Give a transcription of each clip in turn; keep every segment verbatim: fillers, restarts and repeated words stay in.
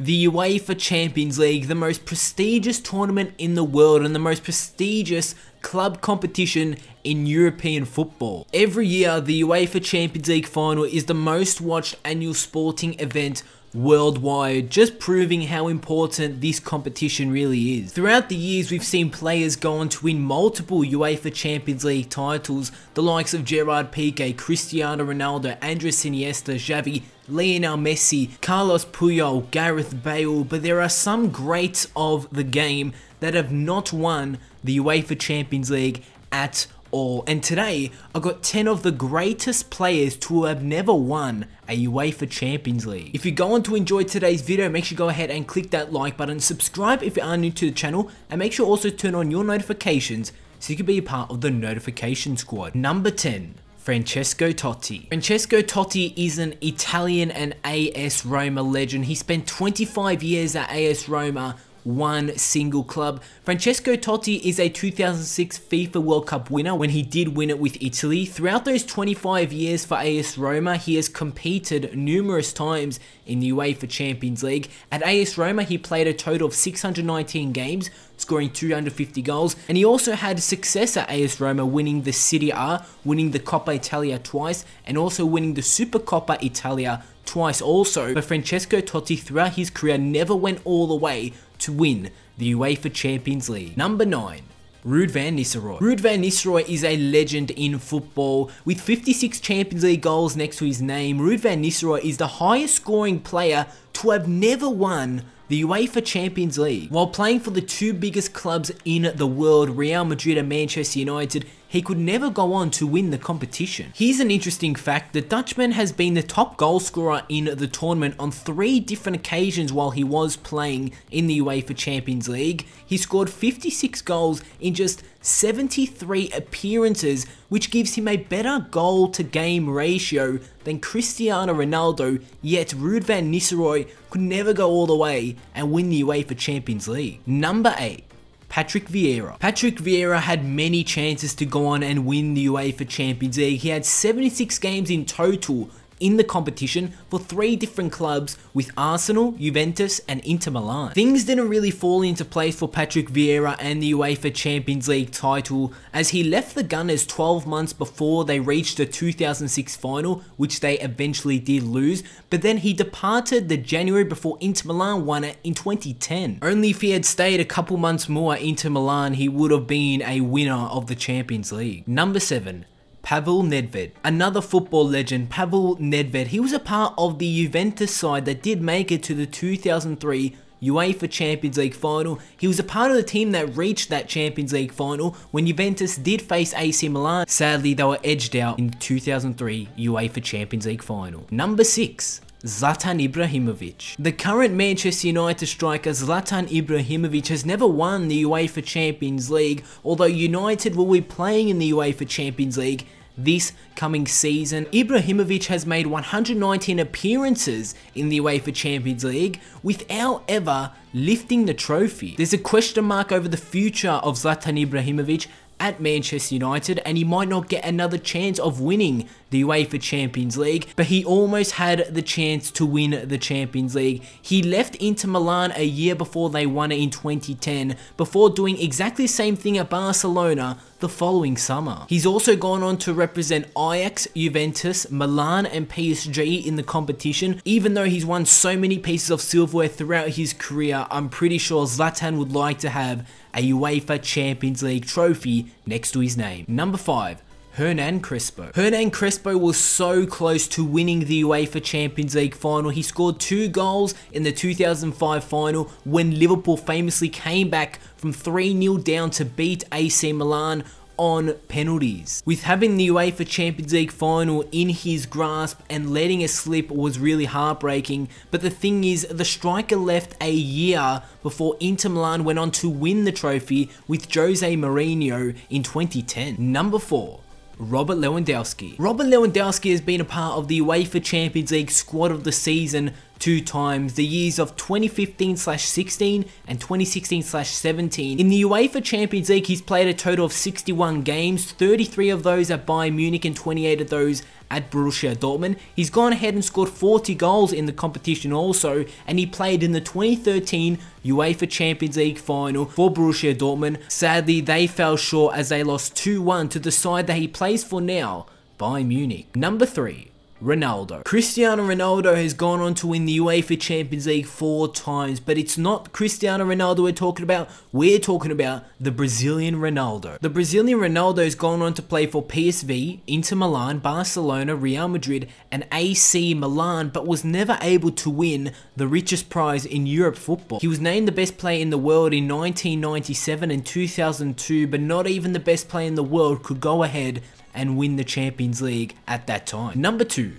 The UEFA Champions League, the most prestigious tournament in the world and the most prestigious club competition in European football. Every year, the UEFA Champions League final is the most watched annual sporting event worldwide, just proving how important this competition really is. Throughout the years, we've seen players go on to win multiple UEFA Champions League titles, the likes of Gerard Piqué, Cristiano Ronaldo, Andres Iniesta, Xavi, Lionel Messi, Carlos Puyol, Gareth Bale, but there are some greats of the game that have not won the UEFA Champions League at all. And today, I got ten of the greatest players to have never won a UEFA Champions League. If you're going to enjoy today's video, make sure you go ahead and click that like button, subscribe if you are new to the channel, and make sure also turn on your notifications so you can be a part of the notification squad. Number ten. Francesco Totti. Francesco Totti is an Italian and A S Roma legend. He spent twenty-five years at A S Roma, one single club. Francesco Totti is a two thousand six FIFA World Cup winner when he did win it with Italy. Throughout those twenty-five years for A S Roma, he has competed numerous times in the UEFA Champions League. At A S Roma, he played a total of six hundred nineteen games, scoring two hundred fifty goals, and he also had success at A S Roma, winning the Serie A, winning the Coppa Italia twice, and also winning the Super Coppa Italia twice also. But Francesco Totti throughout his career never went all the way to win the UEFA Champions League. Number nine. Ruud van Nistelrooy. Ruud van Nistelrooy is a legend in football. With fifty-six Champions League goals next to his name, Ruud van Nistelrooy is the highest scoring player to have never won the UEFA Champions League. While playing for the two biggest clubs in the world, Real Madrid and Manchester United, he could never go on to win the competition. Here's an interesting fact. The Dutchman has been the top goal scorer in the tournament on three different occasions while he was playing in the UEFA Champions League. He scored fifty-six goals in just seventy-three appearances, which gives him a better goal to game ratio than Cristiano Ronaldo, yet Ruud van Nistelrooy could never go all the way and win the UEFA Champions League. Number eight. Patrick Vieira. Patrick Vieira had many chances to go on and win the UEFA Champions League. He had seventy-six games in total in the competition for three different clubs with Arsenal, Juventus and Inter Milan. Things didn't really fall into place for Patrick Vieira and the UEFA Champions League title, as he left the Gunners twelve months before they reached the two thousand six final, which they eventually did lose, but then he departed the January before Inter Milan won it in twenty ten. Only if he had stayed a couple months more at Inter Milan, he would have been a winner of the Champions League. Number seven. Pavel Nedved. Another football legend, Pavel Nedved. He was a part of the Juventus side that did make it to the two thousand three UEFA Champions League final. He was a part of the team that reached that Champions League final when Juventus did face A C Milan. Sadly, they were edged out in the two thousand three UEFA Champions League final. Number six. Zlatan Ibrahimović. The current Manchester United striker Zlatan Ibrahimović has never won the UEFA Champions League, although United will be playing in the UEFA Champions League this coming season. Ibrahimović has made one hundred nineteen appearances in the UEFA Champions League without ever lifting the trophy. There's a question mark over the future of Zlatan Ibrahimović at Manchester United, and he might not get another chance of winning the UEFA Champions League, but he almost had the chance to win the Champions League. He left Inter Milan a year before they won it in twenty ten, before doing exactly the same thing at Barcelona the following summer. He's also gone on to represent Ajax, Juventus, Milan and P S G in the competition. Even though he's won so many pieces of silverware throughout his career, I'm pretty sure Zlatan would like to have a UEFA Champions League trophy next to his name. Number five. Hernan Crespo. Hernan Crespo was so close to winning the UEFA Champions League final. He scored two goals in the two thousand five final when Liverpool famously came back from three nil down to beat A C Milan on penalties. With having the UEFA Champions League final in his grasp and letting it slip was really heartbreaking, but the thing is, the striker left a year before Inter Milan went on to win the trophy with Jose Mourinho in twenty ten. Number four. Robert Lewandowski. Robert Lewandowski has been a part of the UEFA Champions League squad of the season two times, the years of twenty fifteen sixteen and twenty sixteen seventeen. In the UEFA Champions League, he's played a total of sixty-one games, thirty-three of those at Bayern Munich and twenty-eight of those at Borussia Dortmund. He's gone ahead and scored forty goals in the competition also, and he played in the twenty thirteen UEFA Champions League final for Borussia Dortmund. Sadly, they fell short as they lost two one to the side that he plays for now, Bayern Munich. Number three, Ronaldo. Cristiano Ronaldo has gone on to win the UEFA Champions League four times, but it's not Cristiano Ronaldo we're talking about. We're talking about the Brazilian Ronaldo. The Brazilian Ronaldo has gone on to play for P S V, Inter Milan, Barcelona, Real Madrid, and A C Milan, but was never able to win the richest prize in Europe football. He was named the best player in the world in nineteen ninety-seven and two thousand two, but not even the best player in the world could go ahead and win the Champions League at that time. Number two,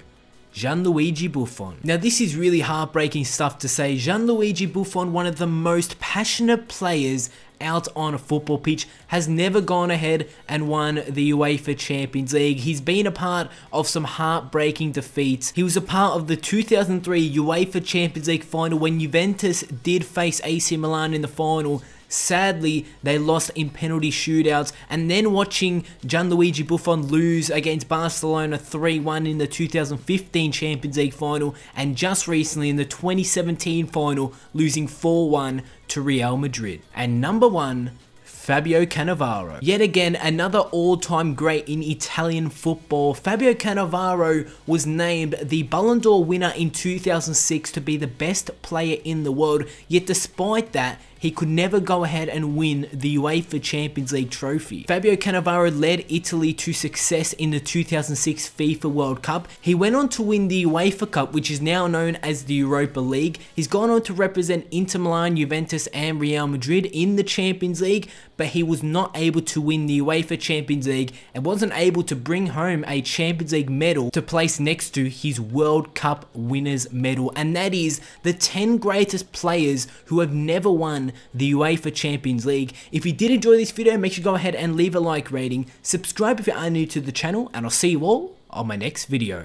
Gianluigi Buffon. Now, this is really heartbreaking stuff to say. Gianluigi Buffon, one of the most passionate players out on a football pitch, has never gone ahead and won the UEFA Champions League. He's been a part of some heartbreaking defeats. He was a part of the two thousand three UEFA Champions League final when Juventus did face A C Milan in the final. Sadly, they lost in penalty shootouts, and then watching Gianluigi Buffon lose against Barcelona three one in the two thousand fifteen Champions League final, and just recently in the twenty seventeen final losing four one to Real Madrid. And number one, Fabio Cannavaro. Yet again, another all-time great in Italian football. Fabio Cannavaro was named the Ballon d'Or winner in two thousand six to be the best player in the world, yet despite that, he could never go ahead and win the UEFA Champions League trophy. Fabio Cannavaro led Italy to success in the two thousand six FIFA World Cup. He went on to win the UEFA Cup, which is now known as the Europa League. He's gone on to represent Inter Milan, Juventus, and Real Madrid in the Champions League, but he was not able to win the UEFA Champions League and wasn't able to bring home a Champions League medal to place next to his World Cup winner's medal, and that is the ten greatest players who have never won the UEFA Champions League. If you did enjoy this video, make sure you go ahead and leave a like rating, subscribe if you are new to the channel, and I'll see you all on my next video.